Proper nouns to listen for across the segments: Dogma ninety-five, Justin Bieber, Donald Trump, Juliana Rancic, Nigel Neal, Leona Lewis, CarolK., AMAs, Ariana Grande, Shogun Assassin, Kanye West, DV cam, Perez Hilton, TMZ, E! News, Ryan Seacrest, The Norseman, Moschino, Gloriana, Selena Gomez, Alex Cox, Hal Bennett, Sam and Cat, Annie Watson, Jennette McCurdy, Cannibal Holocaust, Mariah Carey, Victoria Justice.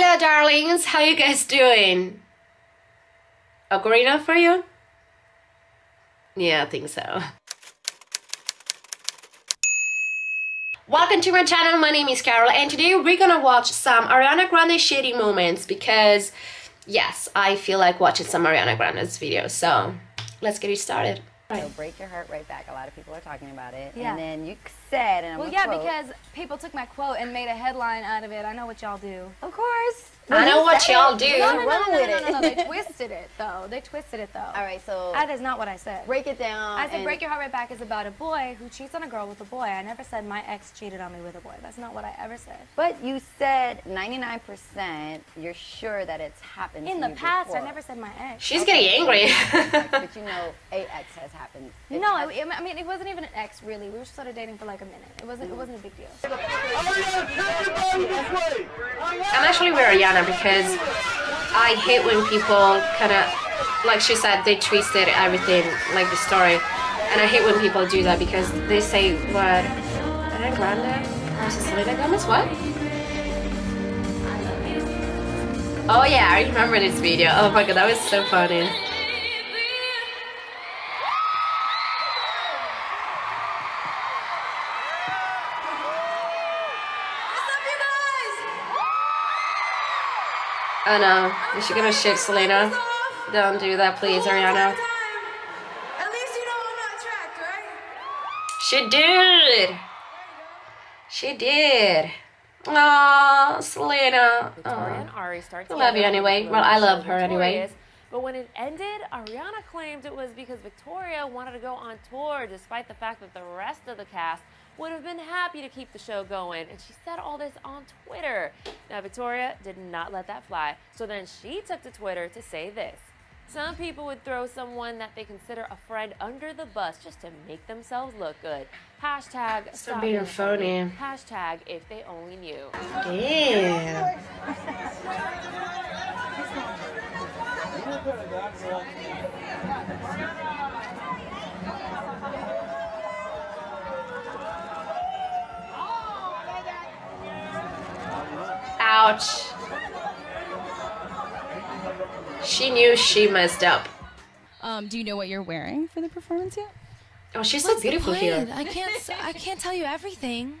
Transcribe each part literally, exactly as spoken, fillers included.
Hello darlings, how you guys doing? Ocarina for you? Yeah, I think so. Welcome to my channel, my name is Carol and today we're gonna watch some Ariana Grande shady moments because yes, I feel like watching some Ariana Grande's videos, so let's get it started. It'll break your heart right back. A lot of people are talking about it. Yeah. And then you said, and I'm Well, yeah, quote. Because people took my quote and made a headline out of it. I know what y'all do. Of course. Well, I know what y'all do. No, no, no, no, no, no, no, no. They twisted it, though. They twisted it, though. All right, so. That is not what I said. Break it down. I said, break your heart right back is about a boy who cheats on a girl with a boy. I never said my ex cheated on me with a boy. That's not what I ever said. But you said ninety-nine percent you're sure that it's happened to you before. In the past, I never said my ex. She's getting angry. But you know, a ex has happened. No, I mean, it wasn't even an ex, really. We were sort of dating for like a minute. It wasn't, it wasn't a big deal. I'm actually wearing Yana. Because I hate when people kind of, like she said, they twisted everything, like the story. And I hate when people do that because they say, what, Ariana Grande versus Selena Gomez, what? Oh yeah, I remember this video. Oh my god, that was so funny. Oh no, is she gonna ship Selena? Don't do that, please, Ariana. At least you know I'm not tracked, right? She did! She did. Aww, Selena. Aww. Ari starts I love you anyway. Well, I love her anyway. But when it ended, Ariana claimed it was because Victoria wanted to go on tour despite the fact that the rest of the cast would have been happy to keep the show going. And she said all this on Twitter. Now, Victoria did not let that fly. So then she took to Twitter to say this. Some people would throw someone that they consider a friend under the bus just to make themselves look good. Hashtag stop being phony. Hashtag if they only knew. Damn. Ouch. She knew she messed up. Um, do you know what you're wearing for the performance yet? Oh, she's What's so beautiful here. I can't I can't tell you everything.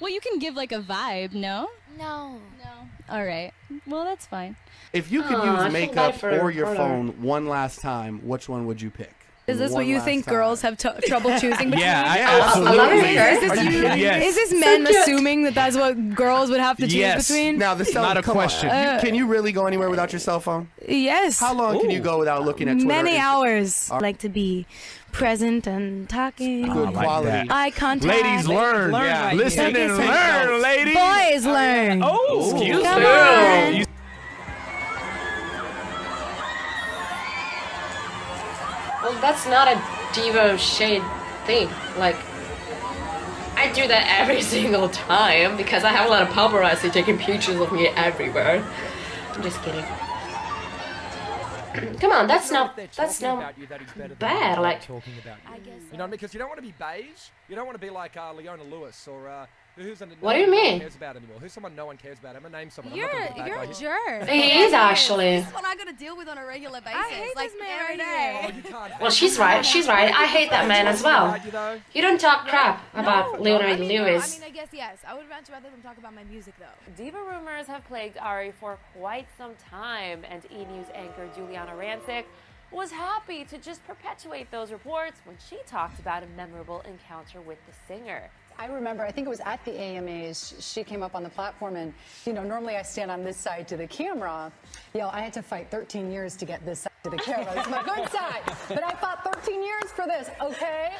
Well, you can give like a vibe, no? No. No. All right. Well, that's fine. If you could Aww, use makeup or your phone one last time, which one would you pick? Is this one what you think time. girls have t trouble choosing between? Yeah, I absolutely. Is this, you, yes. is this men so assuming that that's what girls would have to choose yes. between? Now, this is not a question. Uh, can you really go anywhere without your cell phone? Yes. How long Ooh. can you go without looking at Twitter? Many hours. I like to be present and talking. Good quality. Like eye contact. Ladies learn. learn yeah. right Listen and learn, else. ladies. Boys learn. Oh, excuse me. Well, that's not a diva shade thing. Like, I do that every single time because I have a lot of paparazzi taking pictures of me everywhere. I'm just kidding. Come on, that's not that's not bad. Like, I guess so. You know, because you don't want to be beige. You don't want to be like uh, Leona Lewis or. Uh, Who's an, what no do you mean? Cares about anymore. Who's someone no one cares about? I'm gonna name someone. You're, I'm not you're a him. jerk. He is actually. This is what I gotta deal with on a regular basis. I hate like this man every day. day. Oh, well, she's right. She's right. I hate that man as well. You don't talk crap about no, Leona I mean, Lewis. I mean, I guess yes. I would much rather them talk about my music though. Diva rumors have plagued Ari for quite some time, and E! News anchor Juliana Rancic was happy to just perpetuate those reports when she talked about a memorable encounter with the singer. I remember, I think it was at the A M As, she came up on the platform and, you know, normally I stand on this side to the camera. You know, I had to fight thirteen years to get this side to the camera. It's my good side. But I fought thirteen years for this, okay?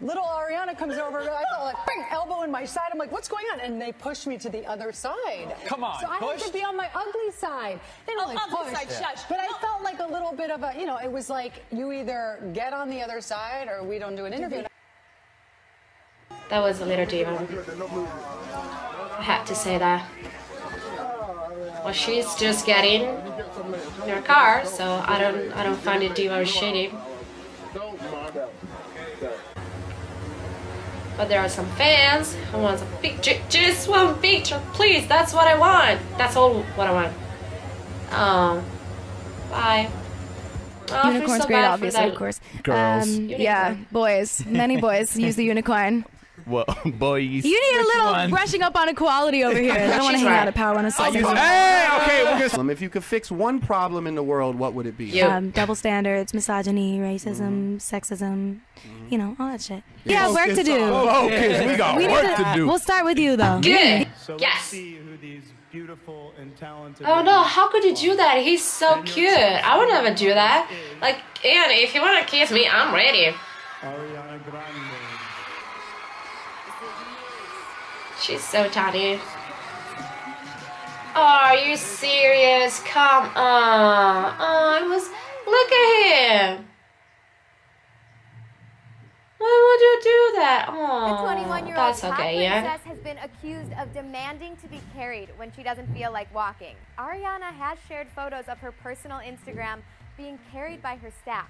Little Ariana comes over, and I felt like, bang, elbow in my side. I'm like, what's going on? And they pushed me to the other side. Come on, So I pushed? had to be on my ugly side. They didn't oh, really ugly push. Side, shush. But no. I felt like a little bit of a, you know, it was like, you either get on the other side or we don't do an interview. That was a little diva. I had to say that. Well, she's just getting in her car, so I don't, I don't find it diva shady. But there are some fans who want a picture, just one picture, please. That's what I want. That's all what I want. Um, bye. Oh, unicorn's so great, obviously, of course. Girls, um, yeah, boys, many boys use the unicorn. Well, boys. You need a little one. Brushing up on equality over here. I don't want to hang right. out of power on a side. Hey, okay, we're just... If you could fix one problem in the world, what would it be? Yep. Um, double standards, misogyny, racism, mm. sexism, mm. you know, all that shit. Yeah, yeah, work to do. Oh, okay, we got we work to, to do. We'll start with you, though. Good. So yes. Let's see who these beautiful and talented. Oh no, how could you do that? He's so cute. I would never do that. Like, and if you want to kiss me, I'm ready. Ariana Grande. She's so tiny. Oh, are you serious? Come on. Oh, I was... Look at him. Why would you do that? Oh, that's okay, yeah? The twenty-one-year-old princess has been accused of demanding to be carried when she doesn't feel like walking. Ariana has shared photos of her personal Instagram being carried by her staff.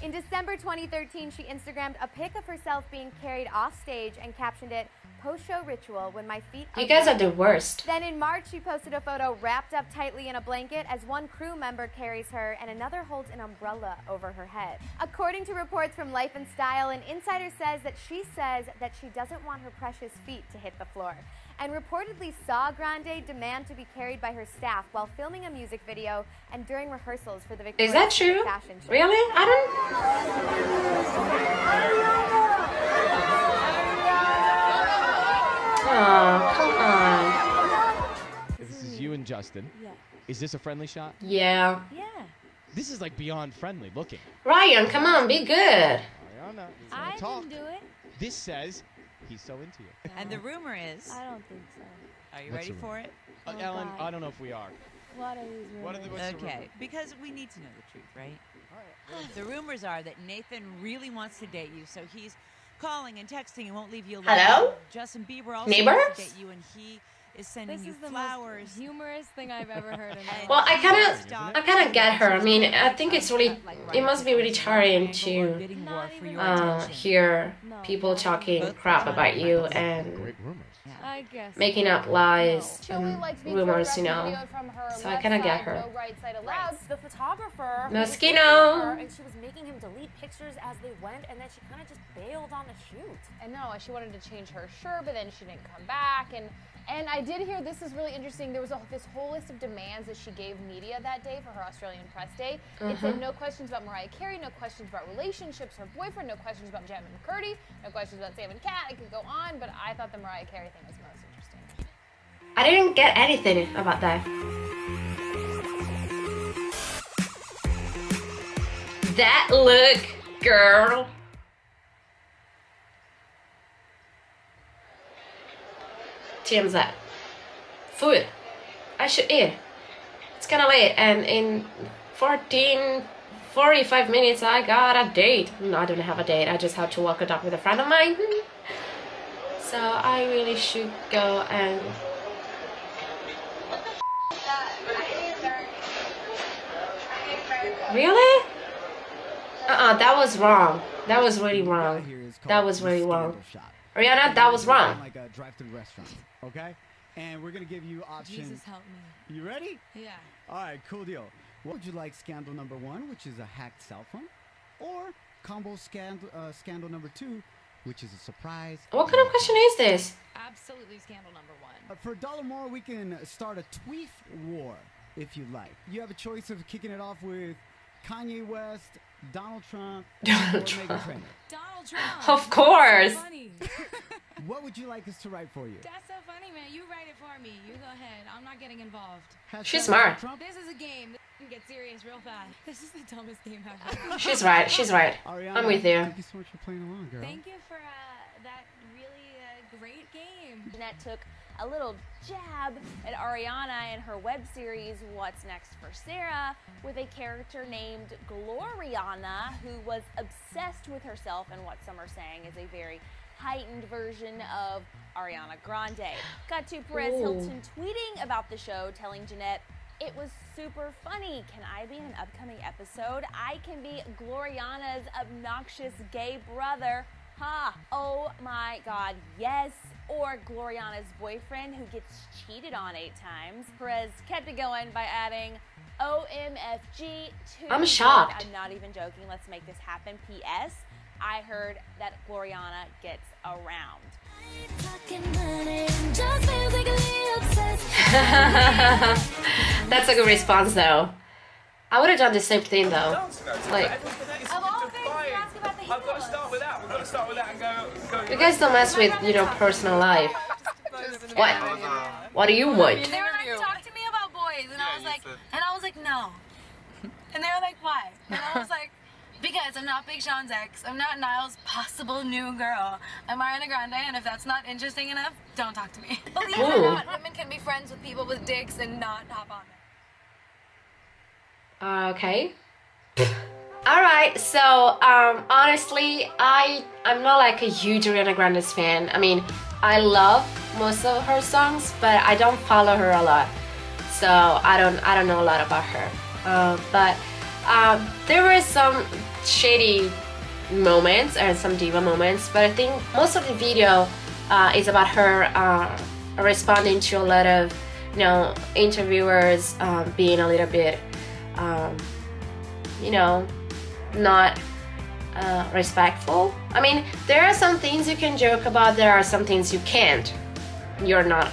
In December twenty thirteen, she Instagrammed a pic of herself being carried off stage and captioned it, "Post-show ritual when my feet..." You guys are the worst. Then in March, she posted a photo wrapped up tightly in a blanket as one crew member carries her and another holds an umbrella over her head. According to reports from Life and Style, an insider says that she says that she doesn't want her precious feet to hit the floor, and reportedly saw Grande demand to be carried by her staff while filming a music video and during rehearsals for the Victoria Justice fashion show. Is that true? Really? I don't... Oh, come on. This is you and Justin. Yeah. Is this a friendly shot? Yeah. Yeah. This is like beyond friendly looking. Ryan, come on, be good. Ariana, I didn't do it. This says... he's so into you. No. And the rumor is... I don't think so. Are you what's ready for it? Uh, oh, Ellen, God. I don't know if we are. What are these rumors? What are the, what's okay, the rumor? Because we need to know the truth, right? All right. The rumors are that Nathan really wants to date you, so he's calling and texting and won't leave you alone. Hello? Justin Bieber also neighbors? Wants to date you, and he is sending this you is the flowers. Most humorous thing I've ever heard of. Well, I kind of I kind of get her. I mean, I think it's really, it must be really tiring to uh, hear people talking crap about you and making up lies and rumors, you know. So I kind of get her. Moschino! And she was making him delete pictures as they went, and then she kind of just bailed on the shoot. And no, she wanted to change her shirt, but then she didn't come back, and And I did hear, this is really interesting, there was a, this whole list of demands that she gave media that day for her Australian press day. Mm-hmm. It said no questions about Mariah Carey, no questions about relationships, her boyfriend, no questions about Jennette McCurdy, no questions about Sam and Cat. It could go on, but I thought the Mariah Carey thing was most interesting. I didn't get anything about that. That look, girl. T M Z. Food. I should eat. It's kinda late, and in fourteen, forty-five minutes I got a date. No, I don't have a date. I just have to walk a dog with a friend of mine. So I really should go and... Really? Uh-uh, that was wrong. That was really wrong. That was really wrong. Ariana, that was wrong. Like a drive-through restaurant, okay? And we're gonna give you options. Jesus help me. You ready? Yeah. All right, cool deal. What would you like? Scandal number one, which is a hacked cell phone, or combo scandal uh, scandal number two, which is a surprise. What kind of question is this? Absolutely scandal number one. Uh, for a dollar more, we can start a tweef war if you like. You have a choice of kicking it off with Kanye West, Donald Trump, Donald Trump. Donald Trump. Of course. What would you like us to write for you? That's so funny, man. You write it for me. You go ahead. I'm not getting involved. She's smart. This is a game. This can get serious real fast. This is the dumbest game ever. She's right. She's right. Ariana, I'm with you. Thank you so much for playing along, girl. Thank you for uh, that really uh, great game. Jennette took a little jab at Ariana in her web series What's Next for Sarah with a character named Gloriana, who was obsessed with herself, and what some are saying is a very heightened version of Ariana Grande. Got to Perez Hilton tweeting about the show, telling Jennette, "It was super funny. Can I be in an upcoming episode? I can be Gloriana's obnoxious gay brother Ha! Oh my God, yes. Or Gloriana's boyfriend who gets cheated on eight times. Perez kept it going by adding O M F G to... I'm shocked. God, I'm not even joking. Let's make this happen. P S I heard that Gloriana gets around. That's a good response, though. I would have done the same thing, though. Like, I've got to start with that. We've got to start with that and go. go you guys don't mess with, you know, personal life. What? What do you want? They were like, talk to me about boys, and I was like, and I was like, no. And they were like, why? And I was like, because I'm not Big Sean's ex. I'm not Niall's possible new girl. I'm Ariana Grande, and if that's not interesting enough, don't talk to me. Believe it or not, women can be friends with people with dicks and not hop on it. Uh, okay. Alright, so um, honestly, I, I'm not like a huge Ariana Grande's fan. I mean, I love most of her songs, but I don't follow her a lot. So I don't, I don't know a lot about her. Uh, but um, there were some shady moments and some diva moments, but I think most of the video uh, is about her uh, responding to a lot of, you know, interviewers um, being a little bit, um, you know, not uh, respectful. I mean, there are some things you can joke about, there are some things you can't. You're not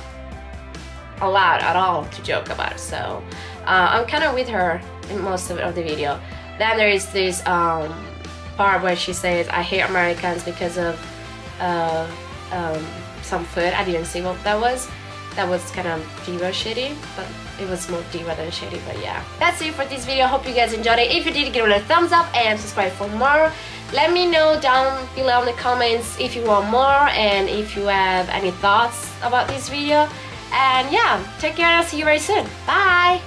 allowed at all to joke about, so uh, I'm kind of with her in most of, of the video. Then there is this um, part where she says, I hate Americans because of uh, um, some food. I didn't see what that was. That was kind of diva shitty, but it was more diva than shitty, but yeah. That's it for this video. Hope you guys enjoyed it. If you did, give it a thumbs up and subscribe for more. Let me know down below in the comments if you want more and if you have any thoughts about this video. And yeah, take care and I'll see you very soon. Bye!